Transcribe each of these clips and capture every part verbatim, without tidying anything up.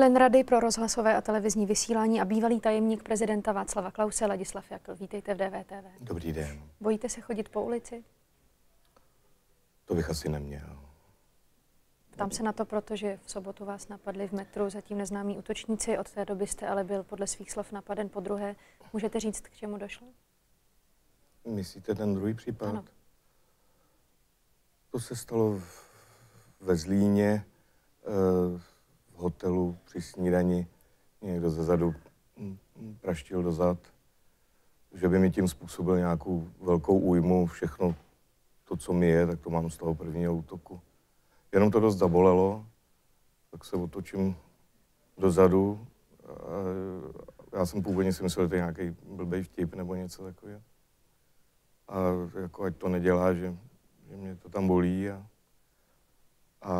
Člen Rady pro rozhlasové a televizní vysílání a bývalý tajemník prezidenta Václava Klause, Ladislav Jakl. Vítejte v D V T V. Dobrý den. Bojíte se chodit po ulici? To bych asi neměl. Ptám se na to, protože v sobotu vás napadli v metru zatím neznámí útočníci. Od té doby jste ale byl podle svých slov napaden podruhé. Můžete říct, k čemu došlo? Myslíte ten druhý případ? Ano. To se stalo v, ve Zlíně, v hotelu při snídani. Někdo zezadu praštil dozad, že by mi tím způsobil nějakou velkou újmu. Všechno to, co mi je, tak to mám z toho prvního útoku. Jenom to dost zabolelo, tak se otočím dozadu. Já jsem původně si myslel, že to je nějaký blbej vtip nebo něco takového. A jako ať to nedělá, že, že mě to tam bolí. A, a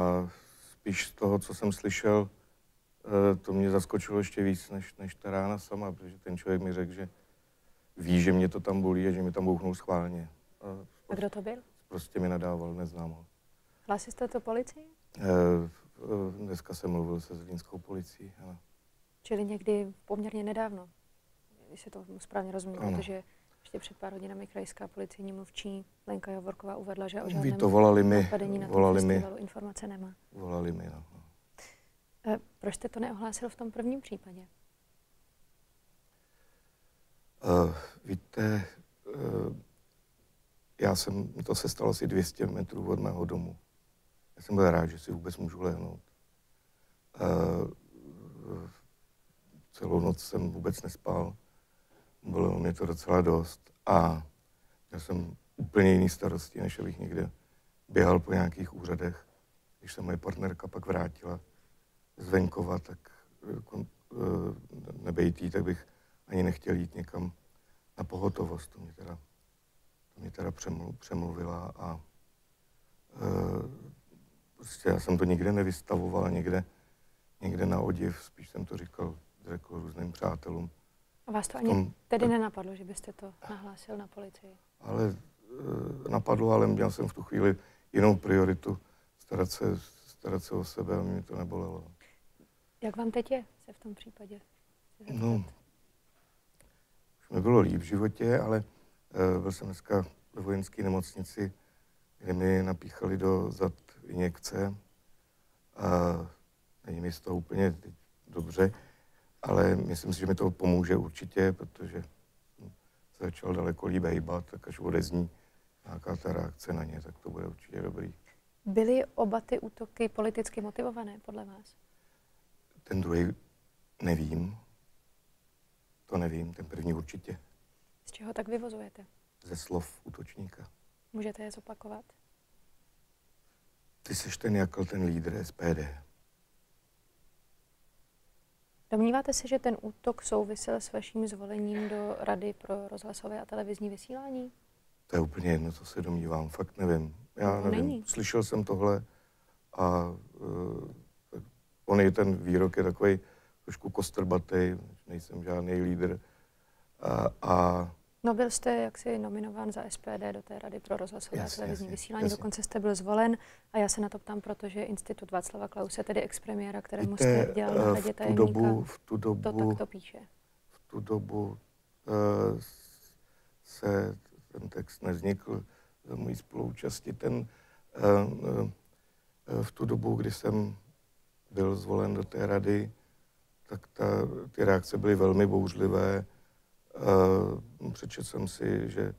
spíš z toho, co jsem slyšel, to mě zaskočilo ještě víc než, než ta rána sama, protože ten člověk mi řekl, že ví, že mě to tam bolí a že mi tam bouchnul schválně. A, a kdo to byl? Prostě mi nadával, neznám ho. Hlásil jste to policii? Dneska jsem mluvil se zlínskou policií. Ale... Čili někdy poměrně nedávno, když se to správně rozumí, ano. Protože ještě před pár hodinami krajská policejní mluvčí Lenka Javorková uvedla, že o žádném napadení na tom festivalu informace nemá. Volali mi, no. Proč jste to neohlásil v tom prvním případě? Uh, víte, uh, já jsem, to se stalo asi dvě stě metrů od mého domu. Já jsem byl rád, že si vůbec můžu lehnout. Uh, celou noc jsem vůbec nespal. Bylo mě to docela dost a já jsem úplně jiný starosti, než abych někde běhal po nějakých úřadech. Když se moje partnerka pak vrátila z venkova, tak nebejt jí, tak bych ani nechtěl jít někam na pohotovost. To mě teda, to mě teda přemlu, přemluvila a e, prostě já jsem to nikde nevystavoval, někde, někde na odiv, spíš jsem to říkal, řekl různým přátelům. A vás to tom, ani tedy nenapadlo, že byste to nahlásil na policii? Ale napadlo, ale měl jsem v tu chvíli jinou prioritu, starat se, starat se o sebe a mě to nebolelo. Jak vám teď je se v tom případě? No, už mi bylo líp v životě, ale uh, byl jsem dneska ve vojenské nemocnici, kde mi napíchali do zad injekce a není mi z toho úplně dobře. Ale myslím si, že mi to pomůže určitě, protože se začal daleko líp hejbat, tak až odezní nějaká ta reakce na ně, tak to bude určitě dobrý. Byly oba ty útoky politicky motivované, podle vás? Ten druhý nevím. To nevím, ten první určitě. Z čeho tak vyvozujete? Ze slov útočníka. Můžete je zopakovat? Ty seš ten Jakl, ten lídr S P D. Domníváte se, že ten útok souvisel s vaším zvolením do Rady pro rozhlasové a televizní vysílání? To je úplně jedno, co se domnívám, fakt nevím. Já nevím, není. Slyšel jsem tohle a uh, on je ten výrok je takový trošku kostrbatý, nejsem žádný lídr. A, a... No byl jste jaksi nominován za S P D do té Rady pro rozhlasové a televizní vysílání, jasně. Dokonce jste byl zvolen a já se na to ptám, protože Institut Václava Klause, tedy expremiéra, kterému jste dělal na Radě tajemníka, dobu, v tu dobu, to takto píše. V tu dobu uh, se ten text nevznikl za mojí spoluúčasti. Ten, uh, uh, v tu dobu, kdy jsem byl zvolen do té rady, tak ta, ty reakce byly velmi bouřlivé. Uh, Přečetl jsem si, že uh,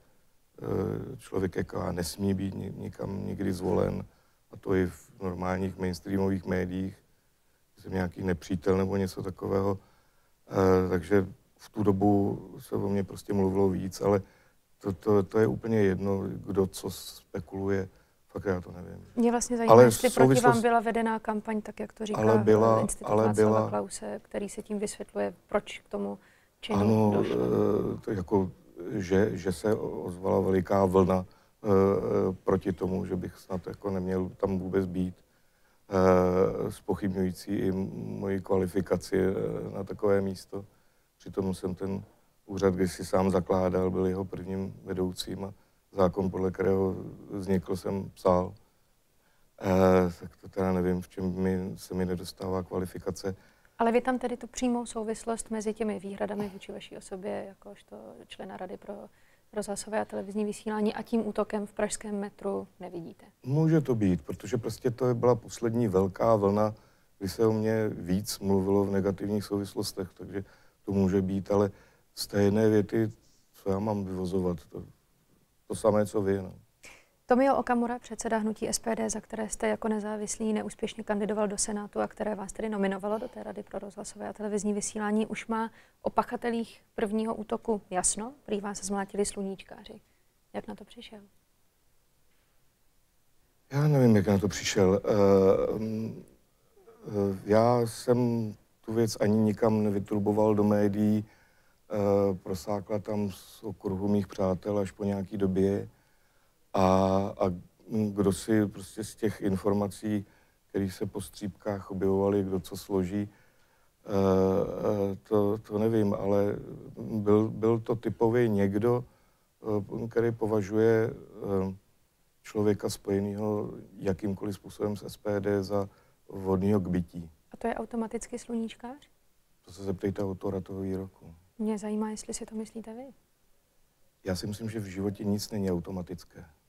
člověk jaká nesmí být nikam nikdy zvolen, a to i v normálních mainstreamových médiích, jsem nějaký nepřítel nebo něco takového, uh, takže v tu dobu se o mě prostě mluvilo víc, ale to, to, to je úplně jedno, kdo co spekuluje, fakt já to nevím. Mě vlastně zajímá, ale jestli souvislost... proti vám byla vedená kampaň, tak jak to říká ale byla, Institut ale Václava byla... Klause, který se tím vysvětluje, proč k tomu činu ano, došlo. To jako, že, že se ozvala veliká vlna e, proti tomu, že bych snad jako neměl tam vůbec být, e, zpochybňující i moji kvalifikaci na takové místo. Přitom jsem ten úřad, když si sám zakládal, byl jeho prvním vedoucím a zákon, podle kterého vznikl, jsem psal. E, tak to teda nevím, v čem mi, se mi nedostává kvalifikace. Ale vy tam tedy tu přímou souvislost mezi těmi výhradami vůči vaší osobě, jakožto člena Rady pro rozhlasové a televizní vysílání a tím útokem v pražském metru nevidíte? Může to být, protože prostě to byla poslední velká vlna, kdy se o mě víc mluvilo v negativních souvislostech, takže to může být, ale z té jedné věty, co já mám vyvozovat, to, to samé, co vy, no. Tomio Okamura, předseda hnutí S P D, za které jste jako nezávislý neúspěšně kandidoval do Senátu a které vás tedy nominovalo do té Rady pro rozhlasové a televizní vysílání, už má o pachatelích prvního útoku jasno, prý vás zmlátili sluníčkáři. Jak na to přišel? Já nevím, jak na to přišel. Já jsem tu věc ani nikam nevytruboval do médií, prosákla tam z okruhu mých přátel až po nějaký době. A, a kdo si prostě z těch informací, které se po střípkách objevovaly, kdo co složí, to, to nevím, ale byl, byl to typově někdo, který považuje člověka spojeného jakýmkoliv způsobem s S P D za vhodného k bytí. A to je automaticky sluníčkář? To se zeptejte autora toho výroku. Mě zajímá, jestli si to myslíte vy. Já si myslím, že v životě nic není automatické.